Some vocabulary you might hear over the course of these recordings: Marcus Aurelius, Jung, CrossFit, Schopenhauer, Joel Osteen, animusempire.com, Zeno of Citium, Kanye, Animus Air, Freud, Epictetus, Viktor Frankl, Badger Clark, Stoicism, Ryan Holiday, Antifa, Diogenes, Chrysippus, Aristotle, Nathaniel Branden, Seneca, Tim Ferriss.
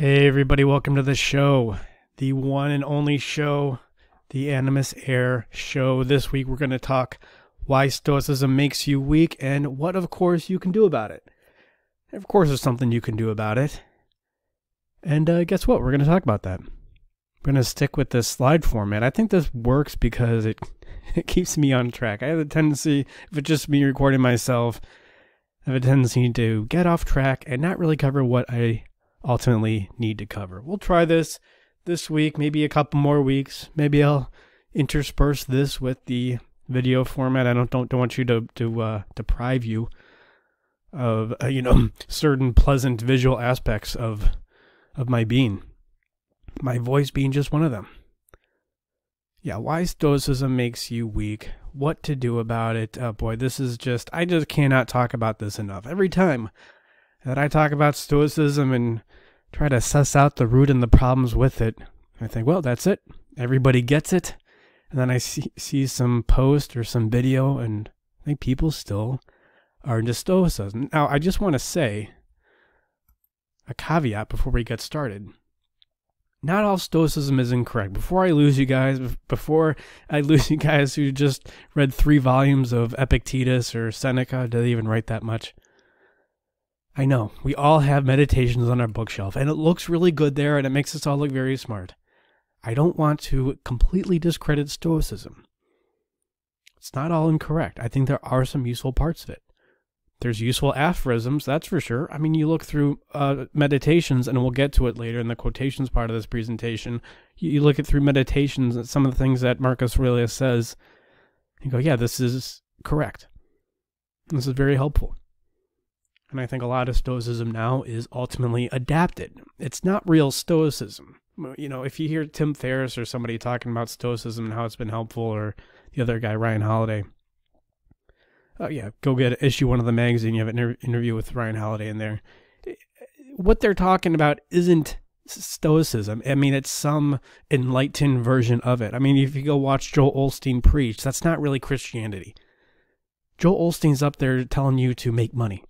Hey everybody, welcome to the show, the one and only show, the Animus Air show. This week we're going to talk why Stoicism makes you weak and what, of course, you can do about it. Of course there's something you can do about it. And guess what? We're going to talk about that. I'm going to stick with this slide format. I think this works because it keeps me on track. I have a tendency, if it's just me recording myself, I have a tendency to get off track and not really cover what I ultimately need to cover. We'll try this week, maybe a couple more weeks. Maybe I'll intersperse this with the video format. I don't want you to deprive you of certain pleasant visual aspects of my being. My voice being just one of them. Yeah, why Stoicism makes you weak. What to do about it. Oh boy, this is just, I just cannot talk about this enough. Every time that I talk about Stoicism and try to suss out the root and the problems with it, I think, well, that's it. Everybody gets it. And then I see some post or some video, and I think people still are into Stoicism. Now, I just want to say a caveat before we get started. Not all Stoicism is incorrect. Before I lose you guys who just read 3 volumes of Epictetus or Seneca, did they even write that much? I know, we all have meditations on our bookshelf, and it looks really good there, and it makes us all look very smart. I don't want to completely discredit Stoicism. It's not all incorrect. I think there are some useful parts of it. There's useful aphorisms, that's for sure. I mean, you look through meditations, and we'll get to it later in the quotations part of this presentation. You look through meditations at some of the things that Marcus Aurelius says, and go, yeah, this is correct. This is very helpful. And I think a lot of Stoicism now is ultimately adapted. It's not real Stoicism. You know, if you hear Tim Ferriss or somebody talking about Stoicism and how it's been helpful, or the other guy, Ryan Holiday. Oh yeah, go get issue 1 of the magazine. You have an interview with Ryan Holiday in there. What they're talking about isn't Stoicism. I mean, it's some enlightened version of it. I mean, if you go watch Joel Osteen preach, that's not really Christianity. Joel Osteen's up there telling you to make money.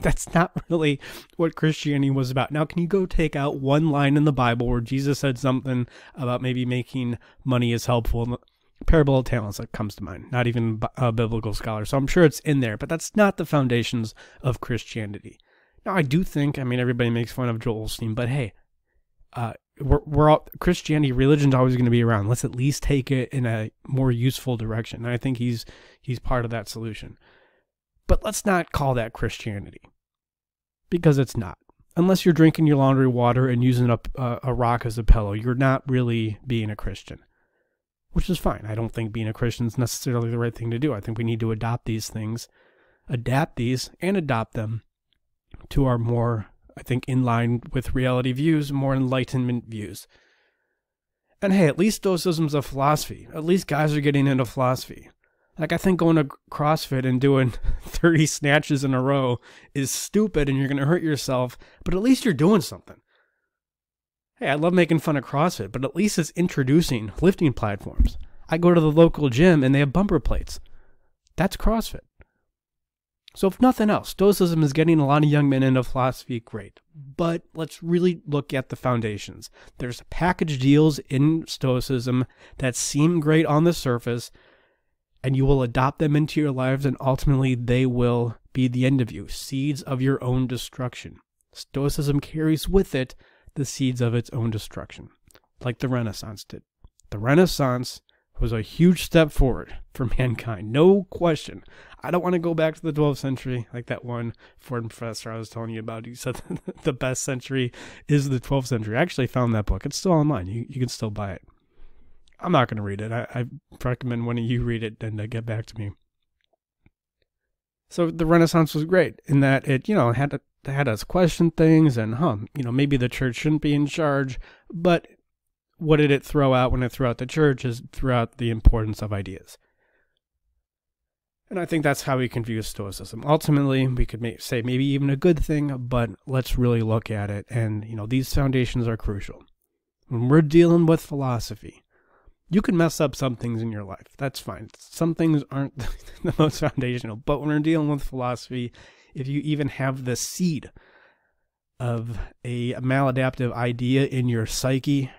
That's not really what Christianity was about. Now, can you go take out 1 line in the Bible where Jesus said something about maybe making money is helpful? Parable of Talents, that comes to mind. Not even a biblical scholar, so I'm sure it's in there, but that's not the foundations of Christianity. Now, I do think, I mean, everybody makes fun of Joel Osteen, but hey, we're all, Christianity, religion's always going to be around. Let's at least take it in a more useful direction, and I think he's part of that solution. But let's not call that Christianity, because it's not. Unless you're drinking your laundry water and using a rock as a pillow, you're not really being a Christian, which is fine. I don't think being a Christian is necessarily the right thing to do. I think we need to adopt these things, adapt these, and adopt them to our more, I think, in line with reality views, more enlightenment views. And hey, at least Stoicism's a philosophy. At least guys are getting into philosophy. Like, I think going to CrossFit and doing 30 snatches in a row is stupid and you're going to hurt yourself, but at least you're doing something. Hey, I love making fun of CrossFit, but at least it's introducing lifting platforms. I go to the local gym and they have bumper plates. That's CrossFit. So if nothing else, Stoicism is getting a lot of young men into philosophy, great. But let's really look at the foundations. There's package deals in Stoicism that seem great on the surface, and you will adopt them into your lives, and ultimately they will be the end of you. Seeds of your own destruction. Stoicism carries with it the seeds of its own destruction, like the Renaissance did. The Renaissance was a huge step forward for mankind, no question. I don't want to go back to the 12th century, like that one Ford professor I was telling you about. He said the best century is the 12th century. I actually found that book. It's still online. You can still buy it. I'm not going to read it. I recommend one of you read it and get back to me. So the Renaissance was great in that it, had us question things and, maybe the church shouldn't be in charge. But what did it throw out when it threw out the church is threw out the importance of ideas. And I think that's how we can view Stoicism. Ultimately, we could say maybe even a good thing, but let's really look at it. And, these foundations are crucial. When we're dealing with philosophy, you can mess up some things in your life. That's fine. Some things aren't the most foundational. But when we're dealing with philosophy, if you even have the seed of a maladaptive idea in your psyche,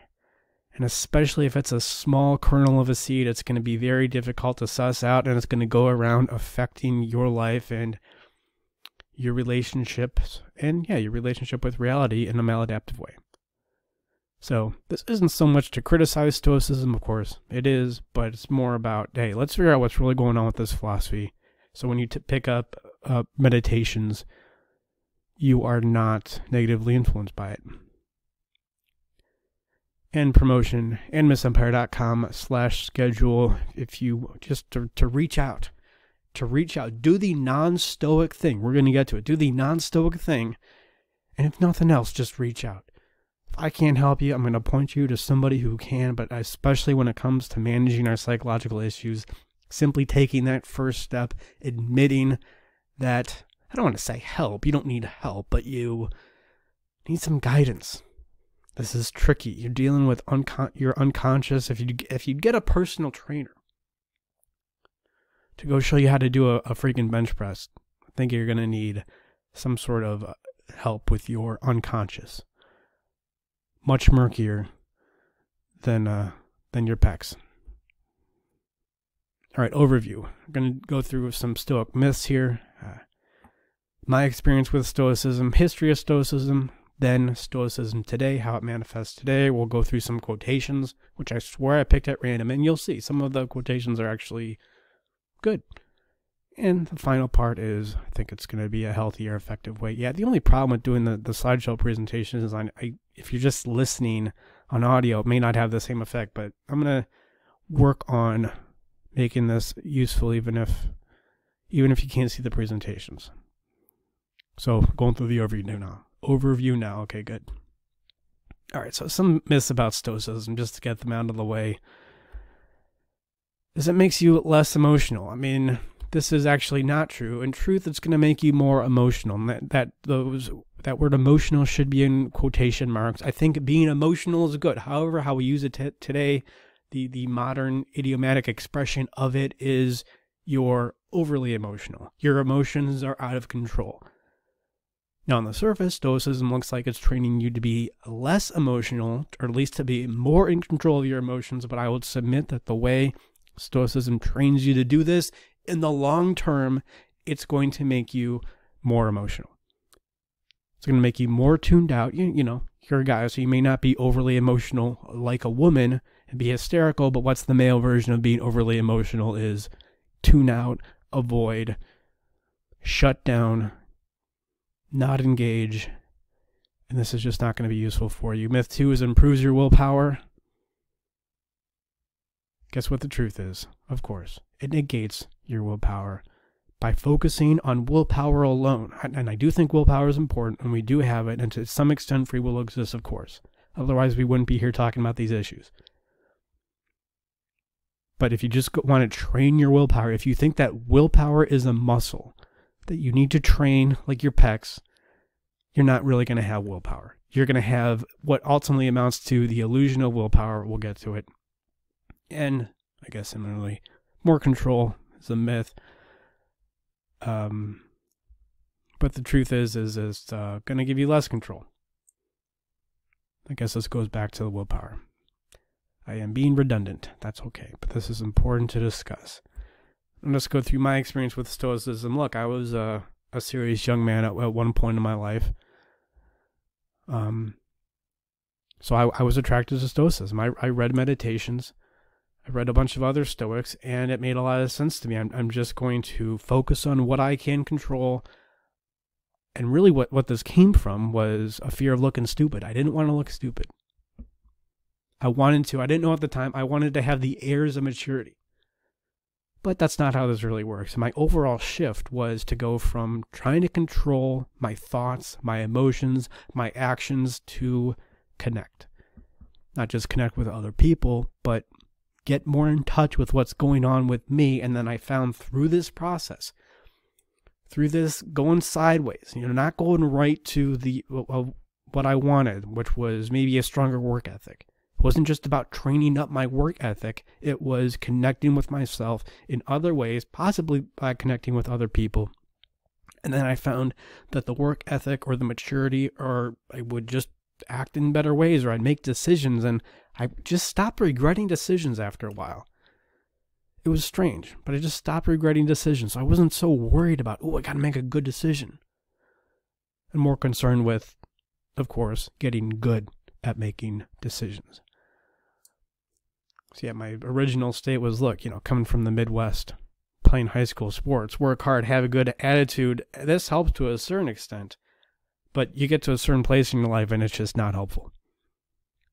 and especially if it's a small kernel of a seed, it's going to be very difficult to suss out, and it's going to go around affecting your life and your relationships, and yeah, your relationship with reality in a maladaptive way. So this isn't so much to criticize Stoicism, of course it is, but it's more about, hey, let's figure out what's really going on with this philosophy. So when you pick up meditations, you are not negatively influenced by it. And promotion, animusempire.com/schedule, if you just to reach out, do the non-stoic thing. We're going to get to it. Do the non-stoic thing, and if nothing else, just reach out. If I can't help you, I'm going to point you to somebody who can, but especially when it comes to managing our psychological issues, simply taking that first step, admitting that, I don't want to say help, you don't need help, but you need some guidance. This is tricky. You're dealing with your unconscious. If you get a personal trainer to go show you how to do a freaking bench press, I think you're going to need some sort of help with your unconscious. Much murkier than your pecs. All right, overview. I'm going to go through some Stoic myths here. My experience with Stoicism, history of Stoicism, then Stoicism today, how it manifests today. We'll go through some quotations, which I swear I picked at random, and you'll see some of the quotations are actually good. And the final part is, I think it's going to be a healthier, effective way. Yeah, the only problem with doing the slideshow presentation is if you're just listening on audio, it may not have the same effect, but I'm going to work on making this useful even if you can't see the presentations. So going through the overview now. Okay, good. All right, so some myths about Stoicism, just to get them out of the way, is it makes you less emotional. I mean, this is actually not true. In truth, it's going to make you more emotional. And that word emotional should be in quotation marks. I think being emotional is good. However, how we use it today, the modern idiomatic expression of it is you're overly emotional. Your emotions are out of control. Now, on the surface, Stoicism looks like it's training you to be less emotional, or at least to be more in control of your emotions, but I would submit that the way Stoicism trains you to do this, in the long term, it's going to make you more emotional. It's going to make you more tuned out. You know, you're a guy, so you may not be overly emotional like a woman and be hysterical, but what's the male version of being overly emotional is tune out, avoid, shut down, not engage, and this is just not going to be useful for you. Myth 2 is improves your willpower. Guess what the truth is? Of course, it negates your willpower. By focusing on willpower alone, and I do think willpower is important, and we do have it, and to some extent free will exists, of course. Otherwise, we wouldn't be here talking about these issues. But if you just want to train your willpower, if you think that willpower is a muscle that you need to train like your pecs, you're not really going to have willpower. You're going to have what ultimately amounts to the illusion of willpower. We'll get to it. And I guess similarly, more control is a myth. But the truth is it's going to give you less control. I guess this goes back to the willpower. I am being redundant. That's okay. But this is important to discuss. Let's go through my experience with Stoicism. Look, I was a serious young man at one point in my life. So I was attracted to Stoicism. I read Meditations. I read a bunch of other Stoics, and it made a lot of sense to me. I'm just going to focus on what I can control. And really what this came from was a fear of looking stupid. I didn't want to look stupid. I didn't know at the time. I wanted to have the airs of maturity. But that's not how this really works. My overall shift was to go from trying to control my thoughts, my emotions, my actions, to connect. Not just connect with other people, but get more in touch with what's going on with me. And then I found through this process, through this going sideways, you know, not going right to what I wanted, which was maybe a stronger work ethic. It wasn't just about training up my work ethic. It was connecting with myself in other ways, possibly by connecting with other people, And then I found that the work ethic or the maturity, or I would just act in better ways, or I'd make decisions, and I just stopped regretting decisions after a while. It was strange, but I just stopped regretting decisions. So I wasn't so worried about, oh, I got to make a good decision. And more concerned with, of course, getting good at making decisions. So yeah, my original state was, look, you know, coming from the Midwest, playing high school sports, work hard, have a good attitude. This helps to a certain extent, but you get to a certain place in your life and it's just not helpful.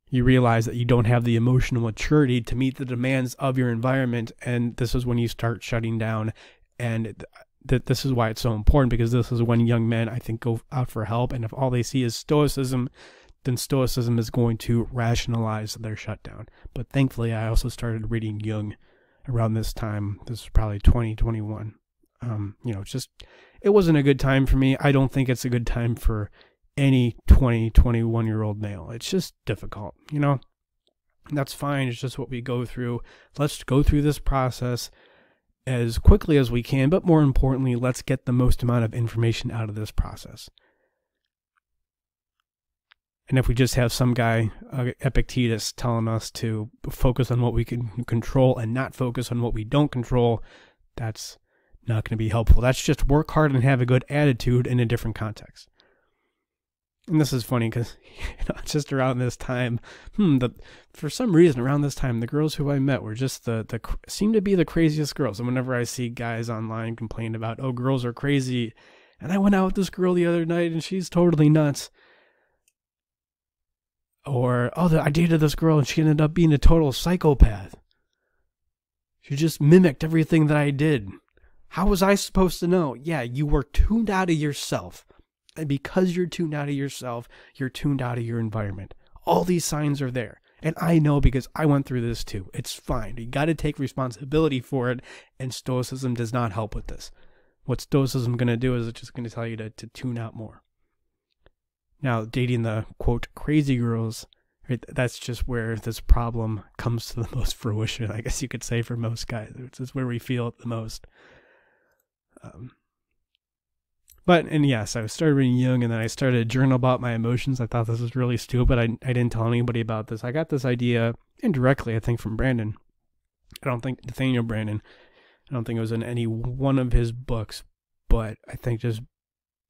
You realize that you don't have the emotional maturity to meet the demands of your environment, and this is when you start shutting down. And this is why it's so important, because this is when young men, I think, go out for help, and if all they see is Stoicism, then Stoicism is going to rationalize their shutdown. But thankfully, I also started reading Jung around this time. This was probably 2021. You know, it wasn't a good time for me. I don't think it's a good time for any 20, 21-year-old male. It's just difficult, you know? And that's fine. It's just what we go through. Let's go through this process as quickly as we can, but more importantly, let's get the most amount of information out of this process. And if we just have some guy, Epictetus, telling us to focus on what we can control and not focus on what we don't control, that's not going to be helpful. That's just work hard and have a good attitude in a different context. And this is funny because, you know, just around this time, for some reason around this time, the girls who I met were just seemed to be the craziest girls. And whenever I see guys online complain about, oh, girls are crazy, and I went out with this girl the other night and she's totally nuts. Or, oh, I dated this girl and she ended up being a total psychopath. She just mimicked everything that I did. How was I supposed to know? Yeah, you were tuned out of yourself. And because you're tuned out of yourself, you're tuned out of your environment. All these signs are there. And I know because I went through this too. It's fine. You got to take responsibility for it. And Stoicism does not help with this. What Stoicism is going to do is it's just going to tell you to tune out more. Now, dating the, quote, crazy girls, right, that's just where this problem comes to the most fruition, I guess you could say, for most guys. It's just where we feel it the most. And yes, I started reading Jung, and then I started a journal about my emotions. I thought this was really stupid. I didn't tell anybody about this. I got this idea indirectly, I think, from Branden. I don't think, Nathaniel Branden, I don't think it was in any one of his books, but I think just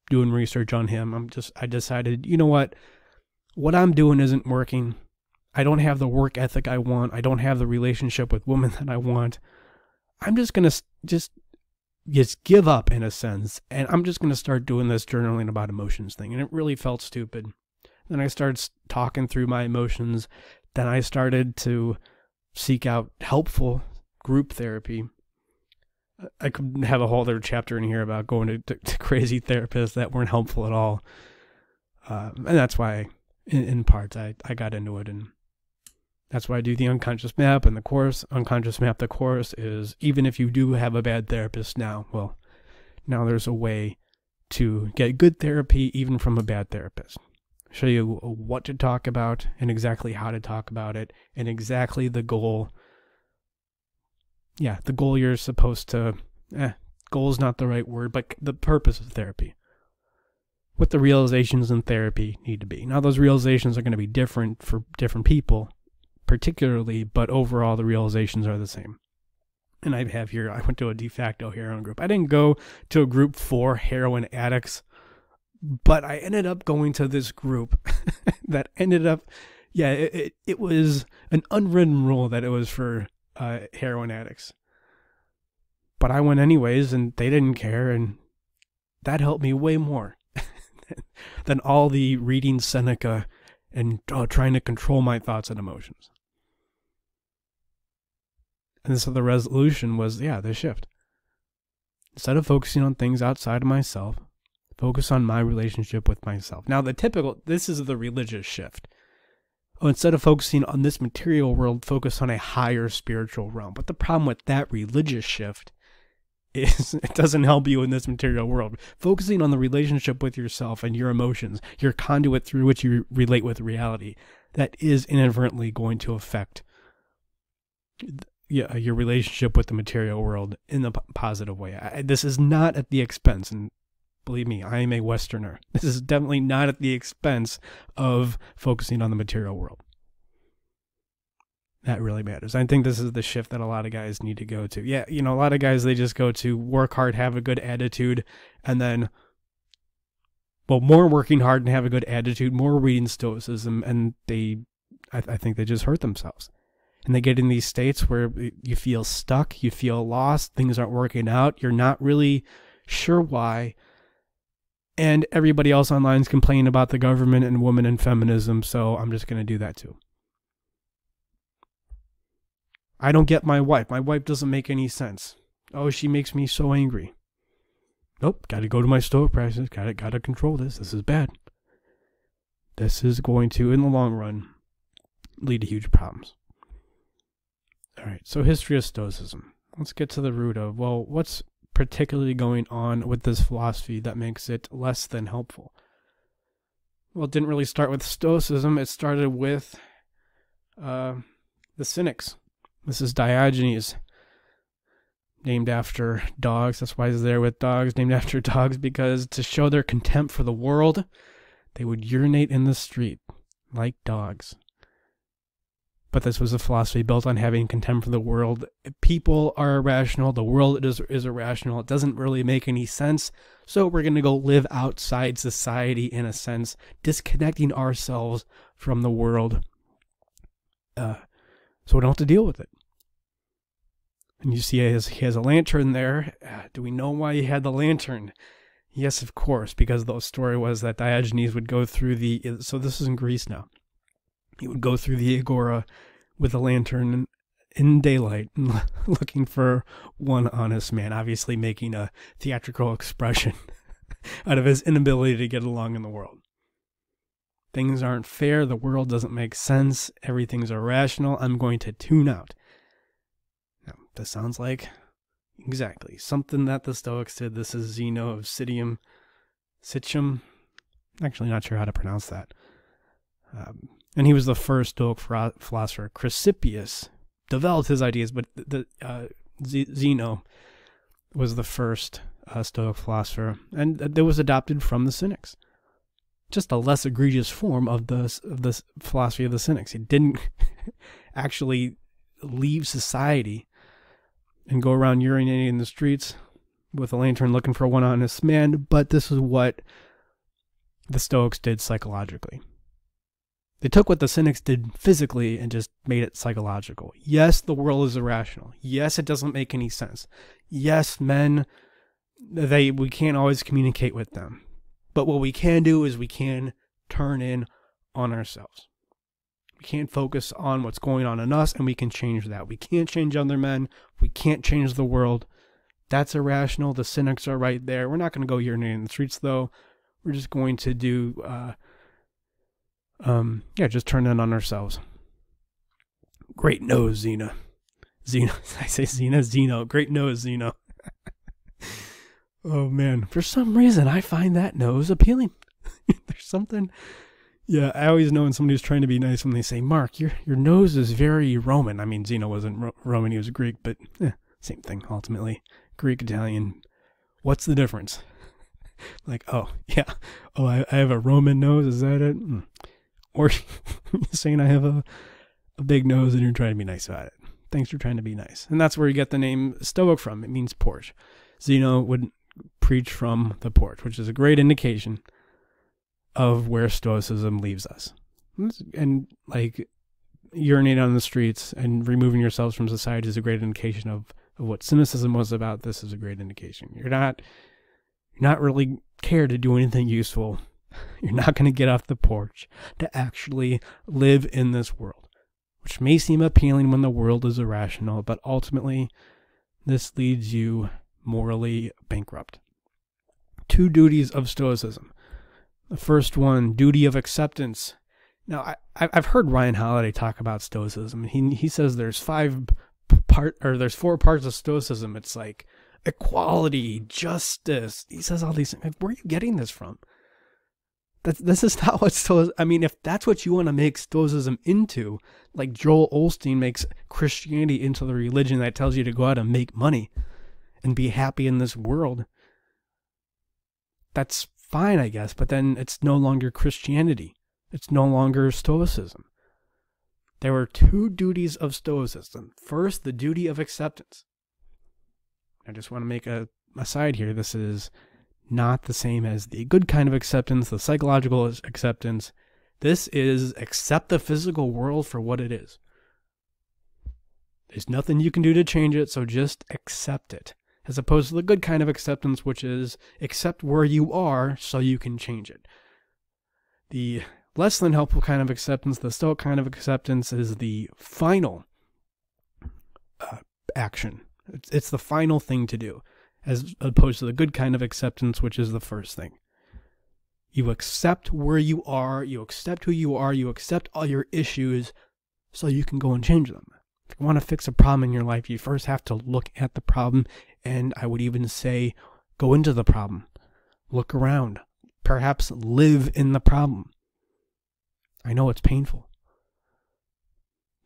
doing research on him, I decided, you know what I'm doing isn't working. I don't have the work ethic I want. I don't have the relationship with women that I want. I'm just going to just give up, in a sense, and I'm just going to start doing this journaling about emotions thing. And it really felt stupid. Then I started talking through my emotions. Then I started to seek out helpful group therapy. I could have a whole other chapter in here about going to crazy therapists that weren't helpful at all. And that's why, in parts, I got into it. And that's why I do the unconscious map and the course. Unconscious map, the course, is even if you do have a bad therapist now, well, now there's a way to get good therapy even from a bad therapist. Show you what to talk about and exactly how to talk about it and exactly the goal. Yeah, the goal you're supposed to, goal is not the right word, but the purpose of therapy. What the realizations in therapy need to be. Now, those realizations are going to be different for different people, particularly, but overall, the realizations are the same. And I have here, I went to a de facto heroin group. I didn't go to a group for heroin addicts, but I ended up going to this group that ended up, yeah, it was an unwritten rule that it was for heroin addicts, but I went anyways, and they didn't care, and that helped me way more than all the reading Seneca and trying to control my thoughts and emotions. And so the resolution was, yeah, the shift. Instead of focusing on things outside of myself, focus on my relationship with myself. Now, this is the religious shift. Instead of focusing on this material world, focus on a higher spiritual realm. But the problem with that religious shift is it doesn't help you in this material world. Focusing on the relationship with yourself and your emotions, your conduit through which you relate with reality, that is inadvertently going to affect your relationship with the material world in a positive way. This is not at the expense, and Believe me, I am a Westerner. This is definitely not at the expense of focusing on the material world. That really matters. I think this is the shift that a lot of guys need to go to. Yeah, you know, a lot of guys, they just go to work hard, have a good attitude, and then, well, more working hard and have a good attitude, more reading Stoicism, and I think they just hurt themselves. And they get in these states where you feel stuck, you feel lost, things aren't working out, you're not really sure why. And everybody else online is complaining about the government and women and feminism, so I'm just going to do that too. I don't get my wife. My wife doesn't make any sense. Oh, she makes me so angry. Nope, got to go to my Stoic practice. Got to control this. This is bad. This is going to, in the long run, lead to huge problems. All right, so history of Stoicism. Let's get to the root of, well, what's particularly going on with this philosophy that makes it less than helpful? Well, it didn't really start with Stoicism. It started with the Cynics. This is Diogenes, named after dogs. That's why he's there with dogs, named after dogs, because to show their contempt for the world, they would urinate in the street like dogs. But this was a philosophy built on having contempt for the world. People are irrational. The world is irrational. It doesn't really make any sense. So we're going to go live outside society, in a sense, disconnecting ourselves from the world. So we don't have to deal with it. And you see he has a lantern there. Do we know why he had the lantern? Yes, of course, because the story was that Diogenes would go through the... So this is in Greece now. He would go through the agora with a lantern in daylight looking for one honest man, obviously making a theatrical expression out of his inability to get along in the world. Things aren't fair. The world doesn't make sense. Everything's irrational. I'm going to tune out. Now, this sounds like exactly something that the Stoics did. This is Zeno of Citium. Citium. Actually, not sure how to pronounce that. And he was the first Stoic philosopher. Chrysippus developed his ideas, but Zeno was the first Stoic philosopher, and that was adopted from the Cynics. Just a less egregious form of the philosophy of the Cynics. It didn't actually leave society and go around urinating in the streets with a lantern looking for one honest man, but this is what the Stoics did psychologically. They took what the Cynics did physically and just made it psychological. Yes, the world is irrational. Yes, it doesn't make any sense. Yes, men, we can't always communicate with them. But what we can do is we can turn in on ourselves. We can't focus on what's going on in us, and we can change that. We can't change other men. We can't change the world. That's irrational. The Cynics are right there. We're not going to go urinating in the streets, though. We're just going to do, yeah, just turn in on ourselves. Great nose, Zeno. Zeno. I say Zeno, Zeno. Great nose, Zeno. Oh, man. For some reason, I find that nose appealing. There's something... Yeah, I always know when somebody's trying to be nice when they say, Mark, your nose is very Roman. I mean, Zeno wasn't Roman, he was Greek, but same thing, ultimately. Greek, Italian. What's the difference? Like, oh, yeah. Oh, I have a Roman nose. Is that it? Mm. Or you're saying I have a big nose and you're trying to be nice about it. Thanks for trying to be nice. And that's where you get the name Stoic from. It means porch. Zeno would... preach from the porch, which is a great indication of where Stoicism leaves us. And like urinating on the streets and removing yourselves from society is a great indication of what cynicism was about. This is a great indication. You're not really care to do anything useful. You're not going to get off the porch to actually live in this world, which may seem appealing when the world is irrational, but ultimately this leads you morally bankrupt. Two duties of Stoicism. The first one, duty of acceptance. Now, I've heard Ryan Holiday talk about Stoicism. He says there's four parts of Stoicism. It's like equality, justice. He says all these things. Like, where are you getting this from? This is not what Stoicism... I mean, if that's what you want to make Stoicism into, like Joel Osteen makes Christianity into the religion that tells you to go out and make money and be happy in this world, that's fine, I guess, but then it's no longer Christianity. It's no longer Stoicism. There were two duties of Stoicism. First, the duty of acceptance. I just want to make a aside here. This is not the same as the good kind of acceptance, the psychological acceptance. This is accept the physical world for what it is. There's nothing you can do to change it, so just accept it. As opposed to the good kind of acceptance, which is accept where you are so you can change it. The less than helpful kind of acceptance, the Stoic kind of acceptance, is the final action. It's the final thing to do, as opposed to the good kind of acceptance, which is the first thing. You accept where you accept who you are, you accept all your issues so you can go and change them. If you want to fix a problem in your life, you first have to look at the problem, and I would even say go into the problem. Look around. Perhaps live in the problem. I know it's painful,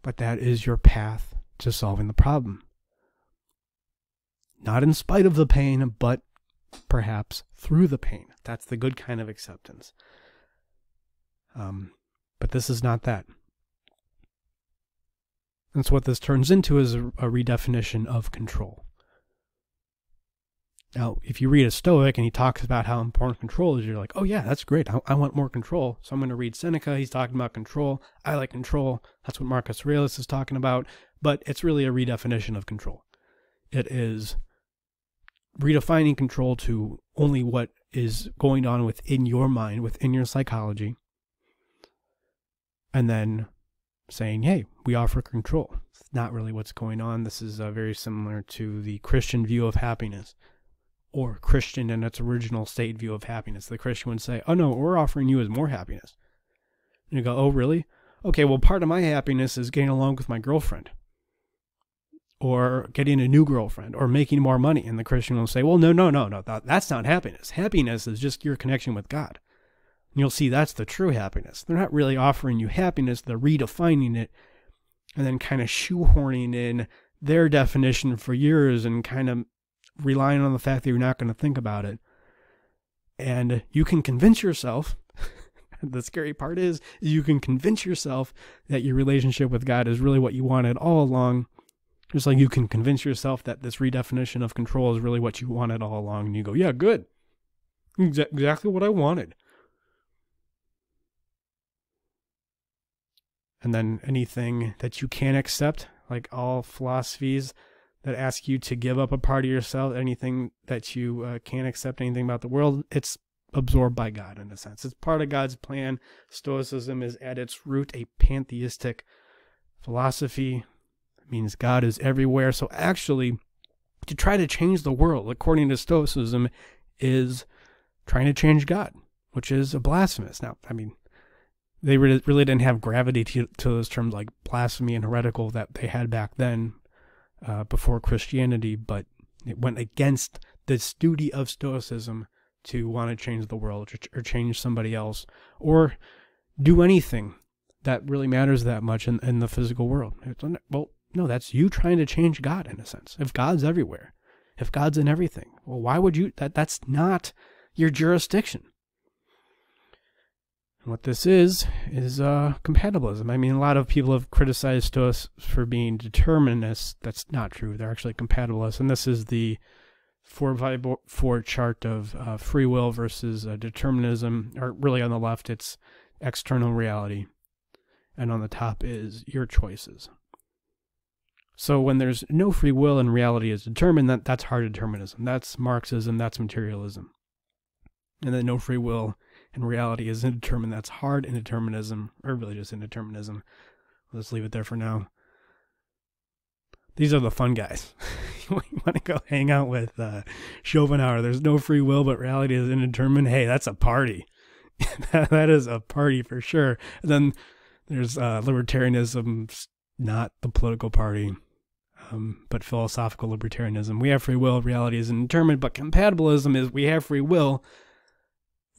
but that is your path to solving the problem. Not in spite of the pain, but perhaps through the pain. That's the good kind of acceptance. But this is not that. And so what this turns into is a redefinition of control. Now, if you read a Stoic and he talks about how important control is, you're like, oh yeah, that's great. I want more control. So I'm going to read Seneca. He's talking about control. I like control. That's what Marcus Aurelius is talking about. But it's really a redefinition of control. It is redefining control to only what is going on within your mind, within your psychology. And then saying, hey, we offer control. It's not really what's going on. This is very similar to the Christian view of happiness. Or Christian in its original state view of happiness. The Christian would say, oh no, what we're offering you is more happiness. And you go, oh really? Okay, well part of my happiness is getting along with my girlfriend. Or getting a new girlfriend. Or making more money. And the Christian will say, well no, that's not happiness. Happiness is just your connection with God. And you'll see that's the true happiness. They're not really offering you happiness, they're redefining it. And then kind of shoehorning in their definition for yours and kind of relying on the fact that you're not going to think about it. And you can convince yourself, the scary part is, you can convince yourself that your relationship with God is really what you wanted all along. Just like you can convince yourself that this redefinition of control is really what you wanted all along. And you go, yeah, good. Exactly what I wanted. And then anything that you can't accept, like all philosophies that ask you to give up a part of yourself, anything that you can't accept, anything about the world, it's absorbed by God in a sense. It's part of God's plan. Stoicism is at its root a pantheistic philosophy. It means God is everywhere. So actually, to try to change the world, according to Stoicism, is trying to change God, which is a blasphemous. Now, I mean, they really didn't have gravity to those terms like blasphemy and heretical that they had back then. Before Christianity, but it went against this duty of Stoicism to want to change the world or change somebody else or do anything that really matters that much in the physical world. Well, no, that's you trying to change God in a sense. If God's everywhere, if God's in everything, well, why would you? That's not your jurisdiction. What this is compatibilism. I mean, a lot of people have criticized Stoics for being determinists. That's not true. They're actually compatibilists. And this is the 4x4 chart of free will versus determinism. Or really on the left, it's external reality. And on the top is your choices. So when there's no free will and reality is determined, that's hard determinism. That's Marxism. That's materialism. And then no free will and reality is indeterminate. That's hard indeterminism, or really just indeterminism. Let's leave it there for now. These are the fun guys. You want to go hang out with Schopenhauer. There's no free will, but reality is indeterminate. Hey, that's a party. That is a party for sure. And then there's libertarianism, not the political party, but philosophical libertarianism. We have free will, reality is indeterminate, but compatibilism is we have free will,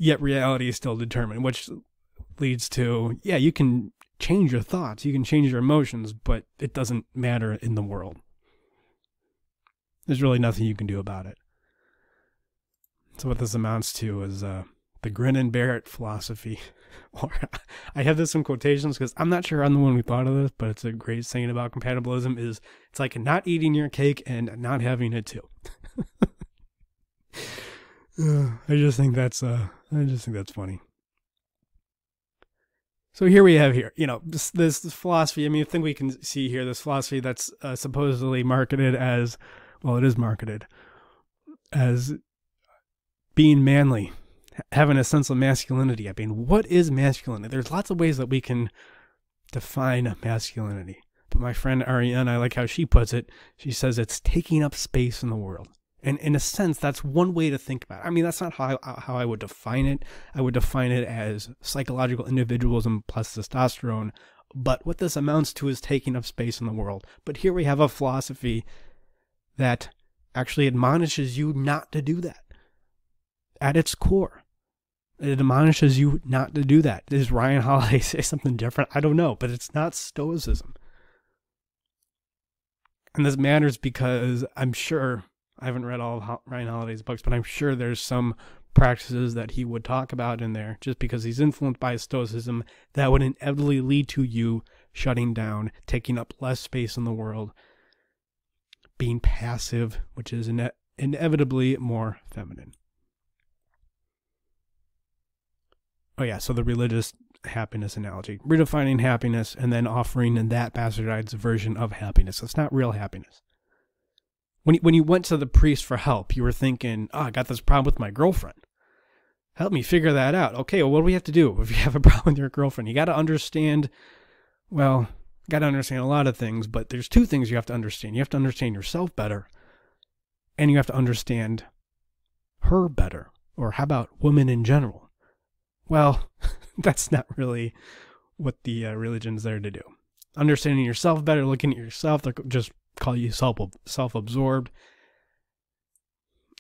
yet reality is still determined, which leads to, yeah, you can change your thoughts, you can change your emotions, but it doesn't matter in the world. There's really nothing you can do about it. So what this amounts to is the grin and bear it philosophy. Or I have this in quotations because I'm not sure I'm the one who thought of this, but it's a great saying about compatibilism is it's like not eating your cake and not having it too. I just think that's funny. So here we have here, you know, this philosophy. I mean, I think we can see here this philosophy that's supposedly marketed as, well, it is marketed as being manly, having a sense of masculinity. I mean, what is masculinity? There's lots of ways that we can define masculinity. But my friend Ariana, I like how she puts it. She says it's taking up space in the world. And in a sense, that's one way to think about it. I mean, that's not how I would define it. I would define it as psychological individualism plus testosterone. But what this amounts to is taking up space in the world. But here we have a philosophy that actually admonishes you not to do that. At its core, it admonishes you not to do that. Does Ryan Holiday say something different? I don't know, but it's not Stoicism. And this matters because I'm sure... I haven't read all of Ryan Holiday's books, but I'm sure there's some practices that he would talk about in there just because he's influenced by Stoicism that would inevitably lead to you shutting down, taking up less space in the world, being passive, which is inevitably more feminine. Oh yeah, so the religious happiness analogy. Redefining happiness and then offering in that bastardized version of happiness. It's not real happiness. When you went to the priest for help, you were thinking, oh, I got this problem with my girlfriend. Help me figure that out. Okay, well, what do we have to do if you have a problem with your girlfriend? You got to understand, well, got to understand a lot of things, but there's two things you have to understand. You have to understand yourself better, and you have to understand her better, or how about women in general? Well, that's not really what the religion's there to do. Understanding yourself better, looking at yourself, they're just... call you self-absorbed,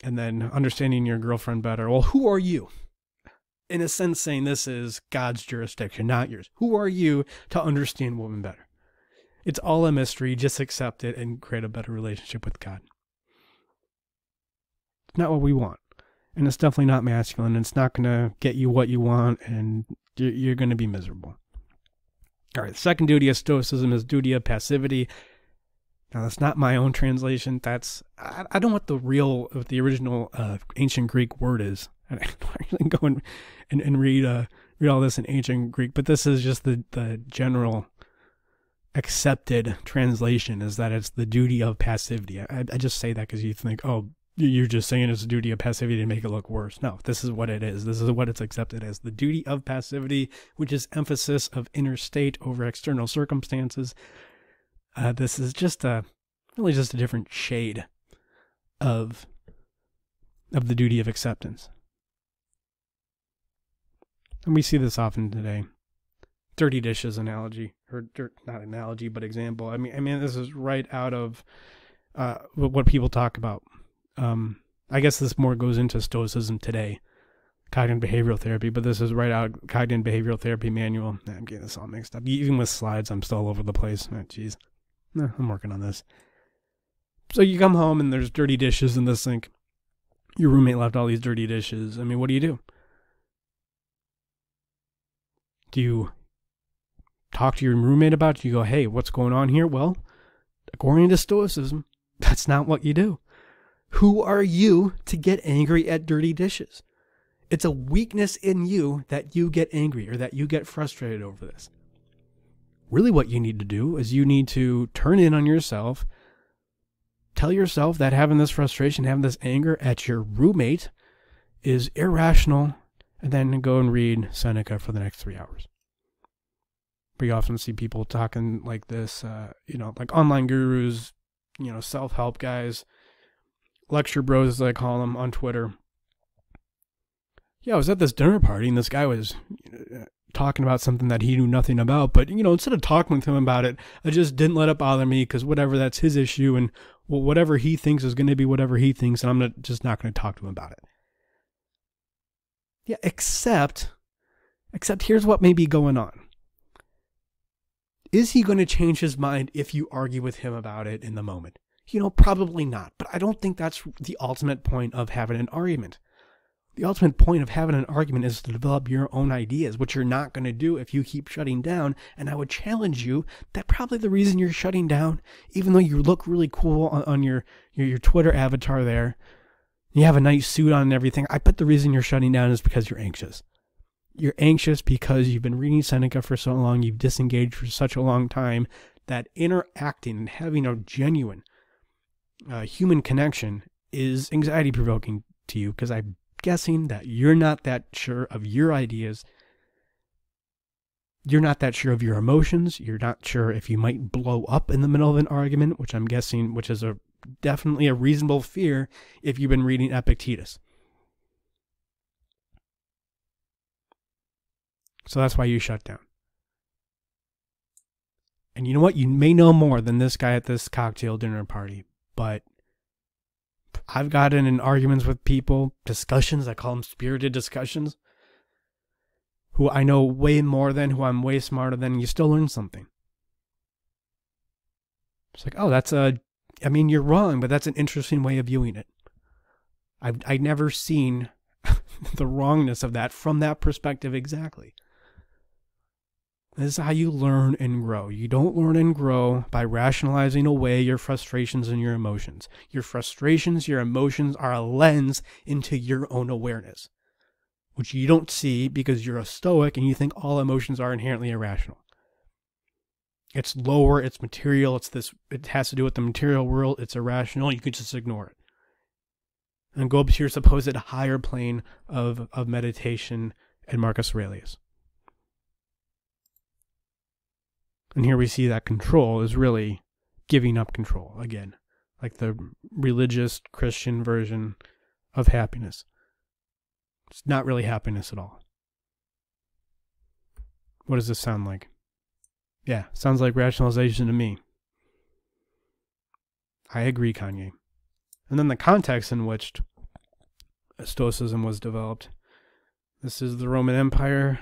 and then understanding your girlfriend better. Well, who are you? In a sense, saying this is God's jurisdiction, not yours. Who are you to understand women better? It's all a mystery. Just accept it and create a better relationship with God. It's not what we want, and it's definitely not masculine. It's not going to get you what you want, and you're going to be miserable. All right, the second duty of Stoicism is duty of passivity. Now, that's not my own translation. That's, I don't know what the original ancient Greek word is. I don't actually go and read all this in ancient Greek, but this is just the general accepted translation is that it's the duty of passivity. I just say that because you think, oh, you're just saying it's the duty of passivity to make it look worse. No, this is what it is. This is what it's accepted as. The duty of passivity, which is emphasis of inner state over external circumstances. This is just really just a different shade of the duty of acceptance. And we see this often today. Dirty dishes analogy, or not analogy, but example. I mean, this is right out of what people talk about. I guess this more goes into Stoicism today, cognitive behavioral therapy, but this is right out of Cognitive Behavioral Therapy Manual. Nah, I'm getting this all mixed up. Even with slides, I'm still all over the place. Oh, jeez. No, I'm working on this. So you come home and there's dirty dishes in the sink. Your roommate left all these dirty dishes. I mean, what do you do? Do you talk to your roommate about it? You go, hey, what's going on here? Well, according to Stoicism, that's not what you do. Who are you to get angry at dirty dishes? It's a weakness in you that you get angry or that you get frustrated over this. Really what you need to do is you need to turn in on yourself, tell yourself that having this frustration, having this anger at your roommate is irrational, and then go and read Seneca for the next 3 hours. We often see people talking like this, you know, like online gurus, you know, self-help guys, lecture bros as I call them on Twitter. Yeah, I was at this dinner party and this guy was... talking about something that he knew nothing about, but you know, instead of talking with him about it, I just didn't let it bother me because whatever, that's his issue, and well, whatever he thinks is going to be whatever he thinks, and I'm just not going to talk to him about it. Yeah, except here's what may be going on. Is he going to change his mind if you argue with him about it in the moment? You know, probably not, but I don't think that's the ultimate point of having an argument. The ultimate point of having an argument is to develop your own ideas, which you're not going to do if you keep shutting down. And I would challenge you that probably the reason you're shutting down, even though you look really cool on your Twitter avatar there, you have a nice suit on and everything, I bet the reason you're shutting down is because you're anxious. You're anxious because you've been reading Seneca for so long, you've disengaged for such a long time, that interacting and having a genuine human connection is anxiety-provoking to you, because I guessing that you're not that sure of your ideas, you're not that sure of your emotions, you're not sure if you might blow up in the middle of an argument, which I'm guessing, which is definitely a reasonable fear if you've been reading Epictetus. So that's why you shut down. And you know what? You may know more than this guy at this cocktail dinner party, but I've gotten in arguments with people, discussions, I call them spirited discussions, who I know way more than, who I'm way smarter than, and you still learn something. It's like, oh, that's a, I mean, you're wrong, but that's an interesting way of viewing it. I've never seen the wrongness of that from that perspective exactly. This is how you learn and grow. You don't learn and grow by rationalizing away your frustrations and your emotions. Your frustrations, your emotions are a lens into your own awareness, which you don't see because you're a stoic and you think all emotions are inherently irrational. It's lower, it's material, it's this, it has to do with the material world, it's irrational, you could just ignore it. And go up to your supposed higher plane of meditation and Marcus Aurelius. And here we see that control is really giving up control again, like the religious Christian version of happiness. It's not really happiness at all. What does this sound like? Yeah, sounds like rationalization to me. I agree, Kanye. And then the context in which Stoicism was developed. This is the Roman Empire.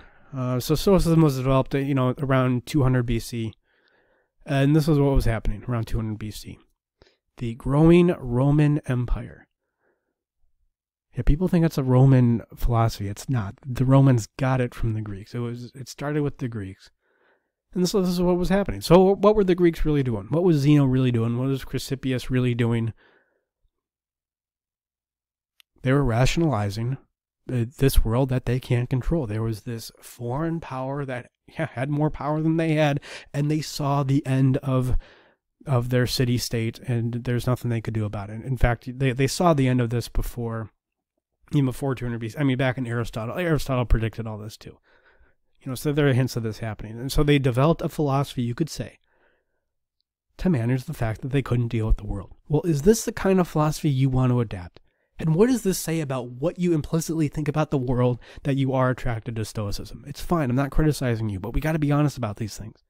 So Stoicism was developed, you know, around 200 BC, and this was what was happening around 200 BC. The growing Roman Empire. Yeah, people think it's a Roman philosophy. It's not. The Romans got it from the Greeks. It started with the Greeks, and so this is what was happening. So what were the Greeks really doing? What was Zeno really doing? What was Chrysippus really doing? They were rationalizing this world that they can't control. There was this foreign power that had more power than they had, and they saw the end of their city-state, and there's nothing they could do about it. In fact, they saw the end of this before, even before 200 BC. I mean, back in Aristotle, Aristotle predicted all this too. You know, so there are hints of this happening. And so they developed a philosophy, you could say, to manage the fact that they couldn't deal with the world. Well, is this the kind of philosophy you want to adapt? And what does this say about what you implicitly think about the world that you are attracted to Stoicism? It's fine, I'm not criticizing you, but we got to be honest about these things.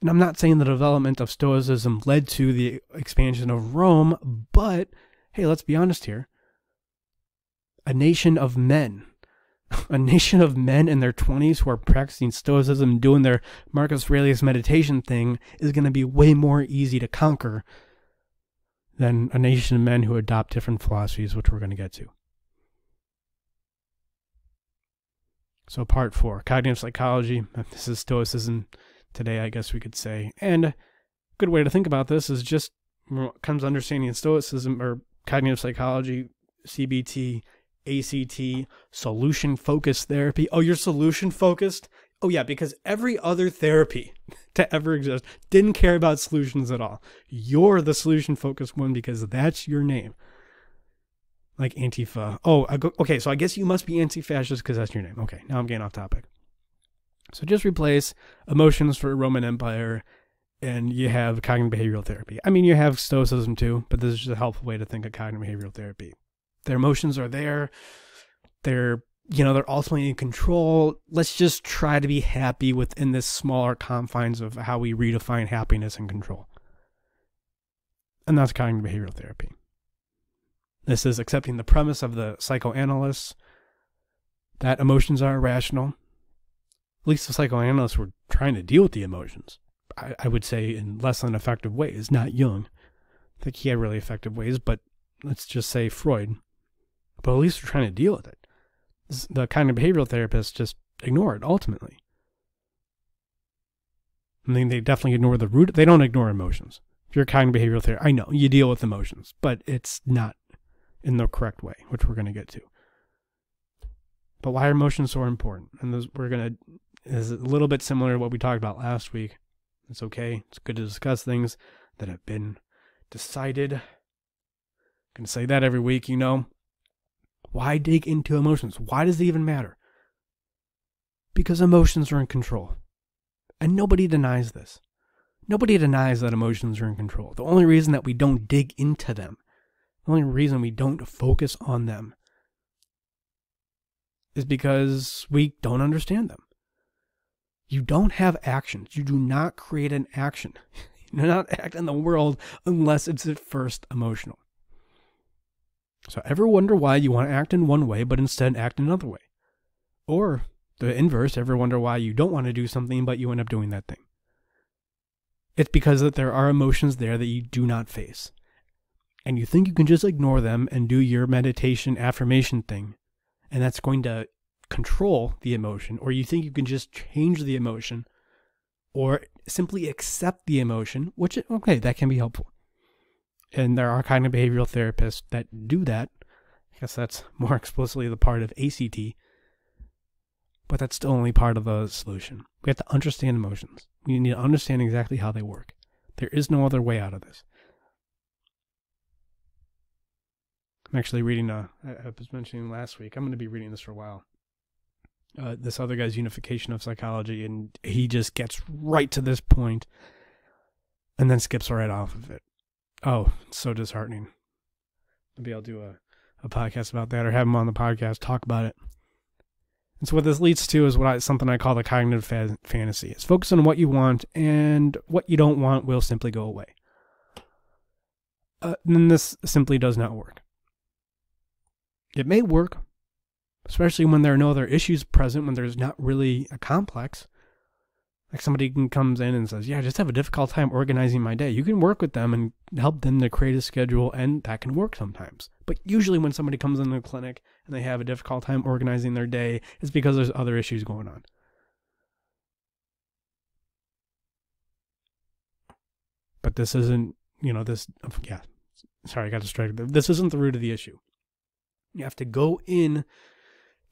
And I'm not saying the development of Stoicism led to the expansion of Rome, but, hey, let's be honest here. A nation of men. A nation of men in their 20s who are practicing Stoicism, doing their Marcus Aurelius meditation thing, is going to be way more easy to conquer than a nation of men who adopt different philosophies, which we're going to get to. So part 4, cognitive psychology. This is Stoicism today, I guess we could say. And a good way to think about this is just comes understanding Stoicism or cognitive psychology, CBT, ACT, solution-focused therapy. Oh, you're solution-focused? Oh yeah, because every other therapy to ever exist didn't care about solutions at all. You're the solution-focused one because that's your name. Like Antifa. Oh, okay, so I guess you must be anti-fascist because that's your name. Okay, now I'm getting off topic. So just replace emotions for Roman Empire and you have cognitive behavioral therapy. I mean, you have Stoicism too, but this is just a helpful way to think of cognitive behavioral therapy. Their emotions are there. They're, you know, they're ultimately in control. Let's just try to be happy within this smaller confines of how we redefine happiness and control. And that's cognitive behavioral therapy. This is accepting the premise of the psychoanalysts that emotions are irrational. At least the psychoanalysts were trying to deal with the emotions, I would say, in less than effective ways, not Jung. I think he had really effective ways, but let's just say Freud. but at least we're trying to deal with it. The cognitive behavioral therapists just ignore it ultimately. And then they definitely ignore the root. They don't ignore emotions. If you're a cognitive behavioral therapist, I know you deal with emotions, but it's not in the correct way, which we're going to get to. But why are emotions so important? And those, we're going to, is a little bit similar to what we talked about last week. It's okay. It's good to discuss things that have been decided. I can say that every week, you know. Why dig into emotions? Why does it even matter? Because emotions are in control. And nobody denies this. Nobody denies that emotions are in control. The only reason that we don't dig into them, the only reason we don't focus on them, is because we don't understand them. You don't have actions. You do not create an action. You do not act in the world unless it's at first emotional. So ever wonder why you want to act in one way, but instead act another way? Or the inverse, ever wonder why you don't want to do something, but you end up doing that thing? It's because that there are emotions there that you do not face. And you think you can just ignore them and do your meditation affirmation thing, and that's going to control the emotion, or you think you can just change the emotion or simply accept the emotion, which, okay, that can be helpful. And there are kind of behavioral therapists that do that. I guess that's more explicitly the part of ACT, but that's still only part of the solution. We have to understand emotions. We need to understand exactly how they work. There is no other way out of this. I'm actually reading, I was mentioning last week, I'm going to be reading this for a while. This other guy's Unification of Psychology, and he just gets right to this point and then skips right off of it. Oh, it's so disheartening. Maybe I'll do a podcast about that, or have him on the podcast, talk about it. And so what this leads to is something I call the cognitive fantasy. It's focus on what you want, and what you don't want will simply go away. And this simply does not work. It may work, especially when there are no other issues present, when there's not really a complex. Like somebody comes in and says, yeah, I just have a difficult time organizing my day. You can work with them and help them to create a schedule, and that can work sometimes. But usually when somebody comes into the clinic and they have a difficult time organizing their day, it's because there's other issues going on. But this isn't, you know, this, yeah, sorry, I got distracted. This isn't the root of the issue. You have to go in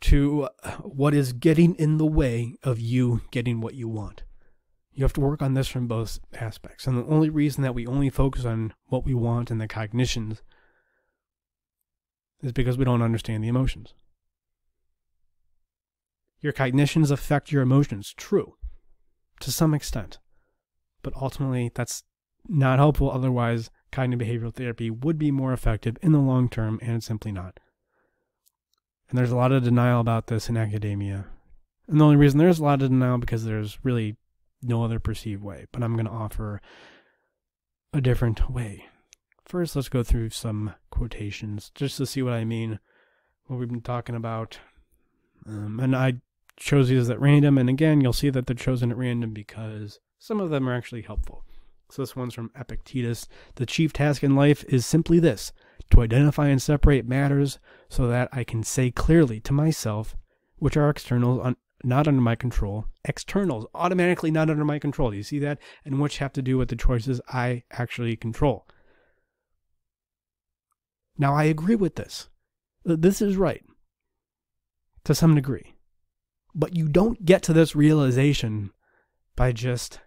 to what is getting in the way of you getting what you want. You have to work on this from both aspects. And the only reason that we only focus on what we want and the cognitions is because we don't understand the emotions. Your cognitions affect your emotions, true, to some extent. But ultimately, that's not helpful. Otherwise, cognitive behavioral therapy would be more effective in the long term, and it's simply not. And there's a lot of denial about this in academia. And the only reason there's a lot of denial because there's really no other perceived way. But I'm going to offer a different way. First, let's go through some quotations just to see what I mean, what we've been talking about. And I chose these at random. And again, you'll see that they're chosen at random because some of them are actually helpful. So this one's from Epictetus. The chief task in life is simply this: to identify and separate matters so that I can say clearly to myself, which are externals not under my control, externals automatically not under my control, do you see that? And which have to do with the choices I actually control. Now I agree with this. This is right, to some degree. But you don't get to this realization by just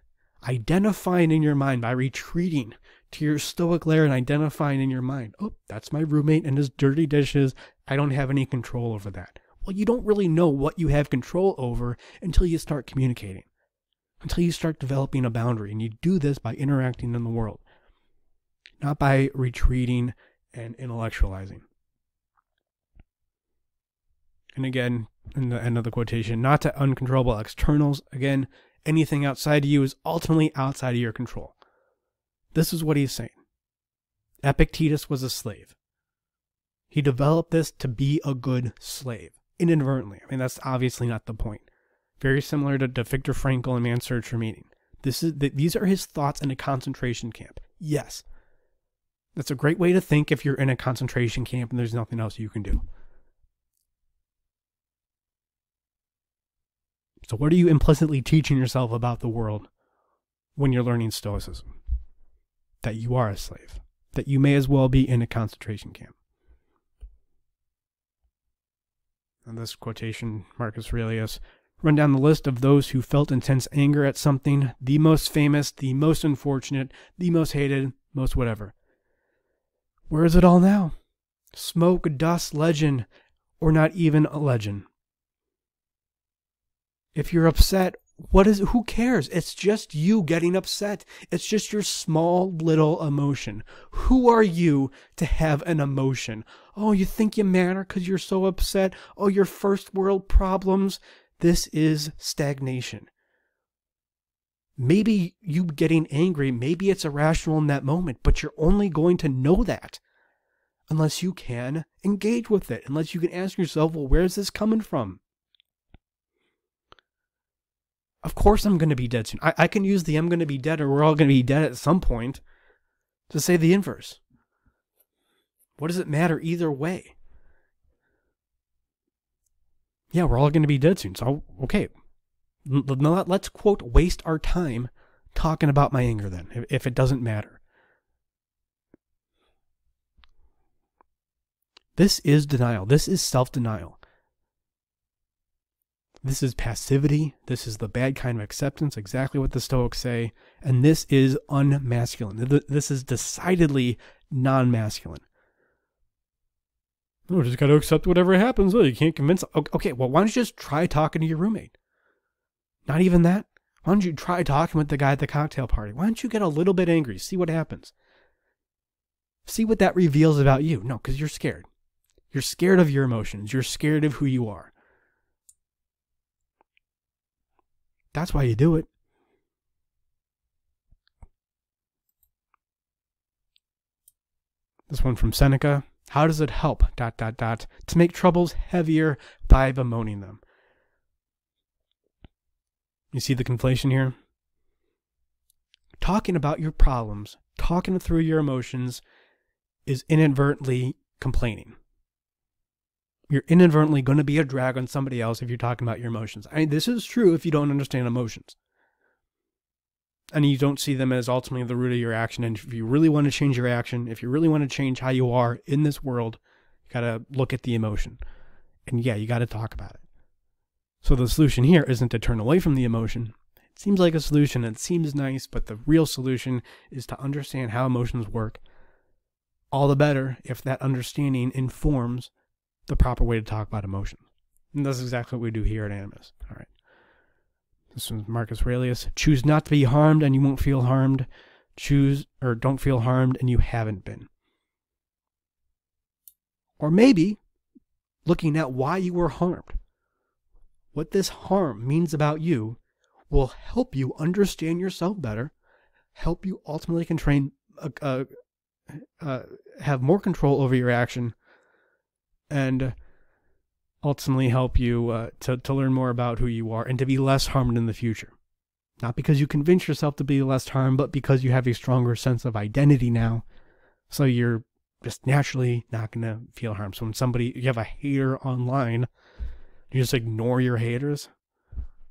identifying in your mind, by retreating to your stoic lair and identifying in your mind, oh, that's my roommate and his dirty dishes. I don't have any control over that. Well, you don't really know what you have control over until you start communicating, until you start developing a boundary. And you do this by interacting in the world, not by retreating and intellectualizing. And again, in the end of the quotation, not to uncontrollable externals. Again, anything outside of you is ultimately outside of your control. This is what he's saying. Epictetus was a slave. He developed this to be a good slave, inadvertently. I mean, that's obviously not the point. Very similar to Viktor Frankl in Man's Search for Meaning. These are his thoughts in a concentration camp. Yes, that's a great way to think if you're in a concentration camp and there's nothing else you can do. So what are you implicitly teaching yourself about the world when you're learning Stoicism? That you are a slave, that you may as well be in a concentration camp. And this quotation, Marcus Aurelius, run down the list of those who felt intense anger at something, the most famous, the most unfortunate, the most hated, most whatever. Where is it all now? Smoke, dust, legend, or not even a legend. If you're upset, what is? Who cares? It's just you getting upset. It's just your small little emotion. Who are you to have an emotion? Oh, you think you matter because you're so upset? Oh, your first world problems. This is stagnation. Maybe you getting angry, maybe it's irrational in that moment, but you're only going to know that unless you can engage with it, unless you can ask yourself, well, where is this coming from? Of course I'm going to be dead soon. I can use the I'm going to be dead or we're all going to be dead at some point to say the inverse. What does it matter either way? Yeah, we're all going to be dead soon, so okay. Let's, quote, waste our time talking about my anger then, if it doesn't matter. This is denial. This is self-denial. This is passivity. This is the bad kind of acceptance, exactly what the Stoics say. And this is unmasculine. This is decidedly non-masculine. Oh, just got to accept whatever happens. Oh, you can't convince... Okay, well, why don't you just try talking to your roommate? Not even that? Why don't you try talking with the guy at the cocktail party? Why don't you get a little bit angry? See what happens. See what that reveals about you. No, because you're scared. You're scared of your emotions. You're scared of who you are. That's why you do it. This one from Seneca. How does it help, ... to make troubles heavier by bemoaning them? You see the conflation here? Talking about your problems, talking through your emotions, is inadvertently complaining. You're inadvertently going to be a drag on somebody else if you're talking about your emotions. I mean, this is true if you don't understand emotions. And you don't see them as ultimately the root of your action. And if you really want to change your action, if you really want to change how you are in this world, you got to look at the emotion. And yeah, you got to talk about it. So the solution here isn't to turn away from the emotion. It seems like a solution. It seems nice, but the real solution is to understand how emotions work. All the better if that understanding informs the proper way to talk about emotion. And that's exactly what we do here at Animus. All right. This one's Marcus Aurelius. Choose not to be harmed and you won't feel harmed. Choose or don't feel harmed and you haven't been. Or maybe looking at why you were harmed. What this harm means about you will help you understand yourself better, help you ultimately have more control over your action, and ultimately help you to learn more about who you are and to be less harmed in the future. Not because you convince yourself to be less harmed, but because you have a stronger sense of identity now. So you're just naturally not going to feel harmed. So when you have a hater online, you just ignore your haters.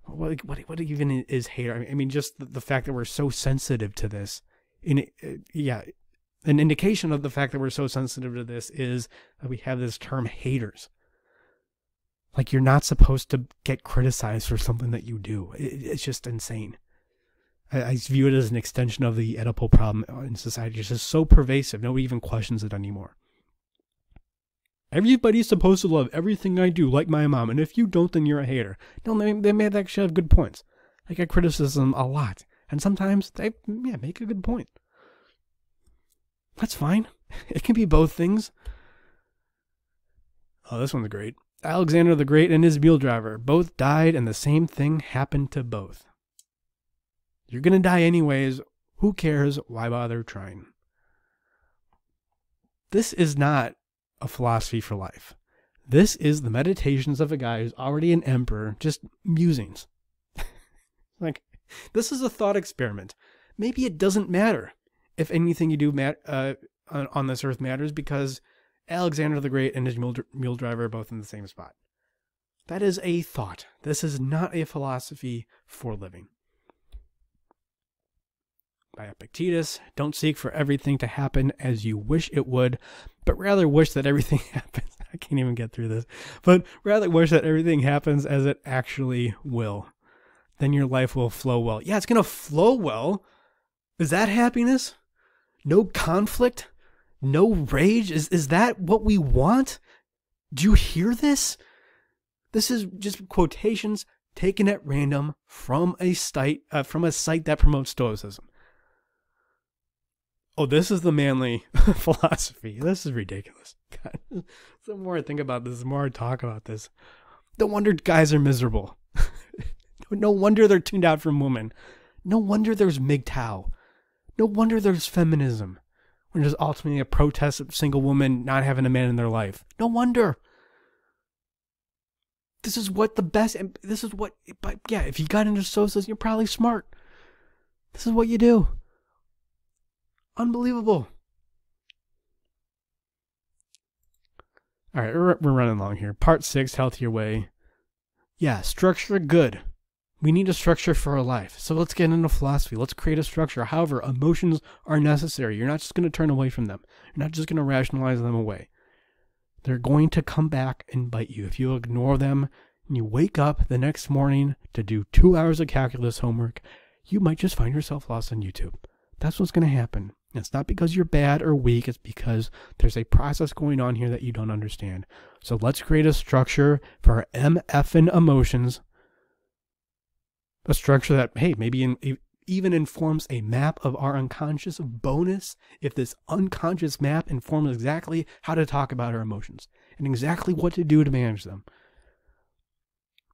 What even is hater? I mean, just the fact that we're so sensitive to this. An indication of the fact that we're so sensitive to this is that we have this term haters. Like, you're not supposed to get criticized for something that you do. It's just insane. I view it as an extension of the Oedipal problem in society. It's just so pervasive. Nobody even questions it anymore. Everybody's supposed to love everything I do, like my mom. And if you don't, then you're a hater. No, they may actually have good points. I get criticism a lot. And sometimes they make a good point. That's fine. It can be both things. Oh, this one's great. Alexander the Great and his mule driver both died and the same thing happened to both. You're going to die anyways. Who cares? Why bother trying? This is not a philosophy for life. This is the meditations of a guy who's already an emperor, just musings. Like, this is a thought experiment. Maybe it doesn't matter if anything you do on this earth matters, because Alexander the Great and his mule driver are both in the same spot. That is a thought. This is not a philosophy for living. By Epictetus, don't seek for everything to happen as you wish it would, but rather wish that everything happens. I can't even get through this. But rather wish that everything happens as it actually will. Then your life will flow well. Yeah, it's going to flow well. Is that happiness? No conflict? No rage? Is that what we want? Do you hear this? This is just quotations taken at random from a site that promotes Stoicism. Oh, this is the manly philosophy. This is ridiculous. God. The more I think about this, the more I talk about this. No wonder guys are miserable. No wonder they're tuned out from women. No wonder there's MGTOW. No wonder there's feminism, which is ultimately a protest of single women not having a man in their life. No wonder. This is what the best, and this is what, but yeah, if you got into Stoicism, you're probably smart. This is what you do. Unbelievable. All right, we're running along here. Part 6, Healthier Way. Yeah, structure, good. We need a structure for our life. So let's get into philosophy. Let's create a structure. However, emotions are necessary. You're not just going to turn away from them. You're not just going to rationalize them away. They're going to come back and bite you. If you ignore them and you wake up the next morning to do 2 hours of calculus homework, you might just find yourself lost on YouTube. That's what's going to happen. And it's not because you're bad or weak. It's because there's a process going on here that you don't understand. So let's create a structure for our MFN emotions. A structure that, hey, maybe even informs a map of our unconscious. Bonus if this unconscious map informs exactly how to talk about our emotions and exactly what to do to manage them.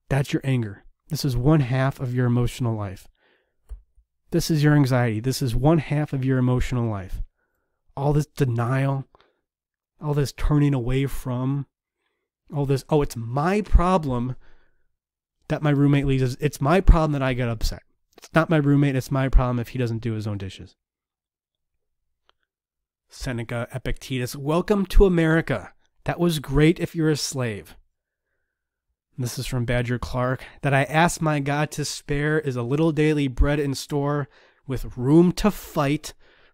That's your anger. This is one half of your emotional life. This is your anxiety. This is one half of your emotional life. All this denial, all this turning away from, all this, oh, it's my problem that my roommate leaves. It's my problem that I get upset. It's not my roommate. It's my problem if he doesn't do his own dishes. Seneca, Epictetus, welcome to America. That was great if you're a slave. This is from Badger Clark. That I ask my God to spare is a little daily bread in store with room to fight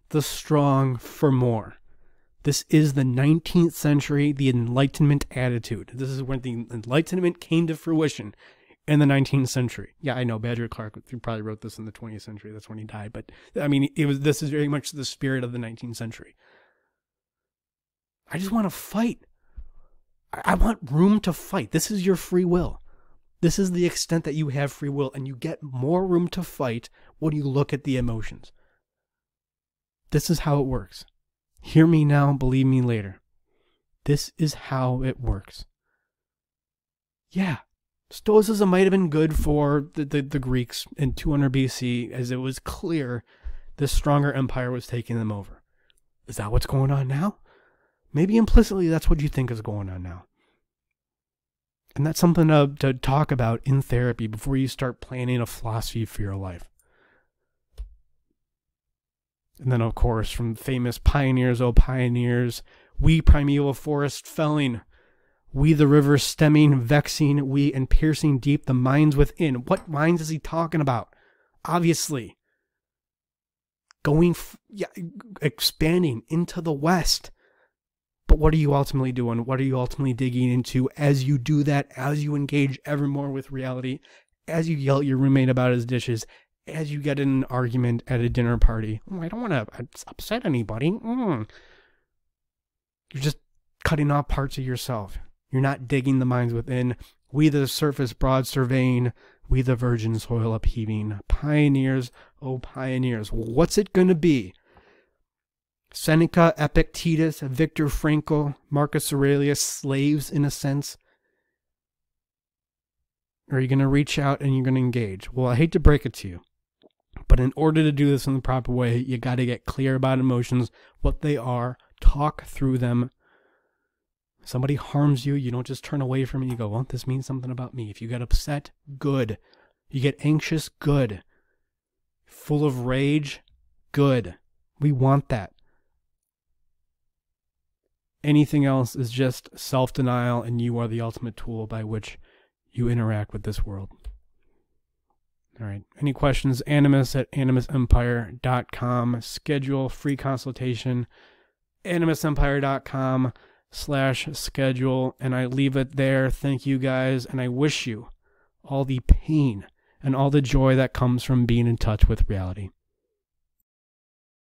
the strong for more. This is the 19th century, the Enlightenment attitude. This is when the Enlightenment came to fruition in the 19th century. Yeah, I know Badger Clark probably wrote this in the 20th century. That's when he died. But I mean, it was. This is very much the spirit of the 19th century. I just want to fight. I want room to fight. This is your free will. This is the extent that you have free will, and you get more room to fight when you look at the emotions. This is how it works. Hear me now, believe me later. This is how it works. Yeah, Stoicism might have been good for the Greeks in 200 BC, as it was clear the stronger empire was taking them over. Is that what's going on now? Maybe implicitly that's what you think is going on now. And that's something to talk about in therapy before you start planning a philosophy for your life. And then, of course, from famous pioneers, oh pioneers, we primeval forest felling, we the river stemming, vexing, we and piercing deep the minds within. What minds is he talking about? Obviously. Expanding into the West. But what are you ultimately doing? What are you ultimately digging into as you do that, as you engage ever more with reality, as you yell at your roommate about his dishes, as you get in an argument at a dinner party? Oh, I don't want to upset anybody. You're just cutting off parts of yourself. You're not digging the minds within. We the surface broad surveying, we the virgin soil upheaving. Pioneers, oh pioneers. What's it going to be? Seneca, Epictetus, Viktor Frankl, Marcus Aurelius, slaves in a sense. Are you going to reach out and you're going to engage? Well, I hate to break it to you, but in order to do this in the proper way, you got to get clear about emotions, what they are, talk through them. If somebody harms you, you don't just turn away from it. You go, well, this means something about me. If you get upset, good. You get anxious, good. Full of rage, good. We want that. Anything else is just self-denial, and you are the ultimate tool by which you interact with this world. All right. Any questions? Animus at animusempire.com. Schedule free consultation. animusempire.com/schedule. And I leave it there. Thank you guys. And I wish you all the pain and all the joy that comes from being in touch with reality.